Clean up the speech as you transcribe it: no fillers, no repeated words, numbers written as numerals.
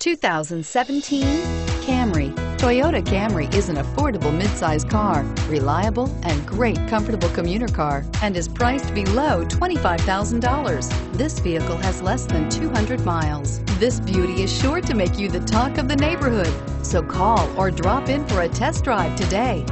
2017 Camry. Toyota Camry is an affordable midsize car, reliable and great comfortable commuter car, and is priced below $25,000. This vehicle has less than 200 miles. This beauty is sure to make you the talk of the neighborhood, so call or drop in for a test drive today.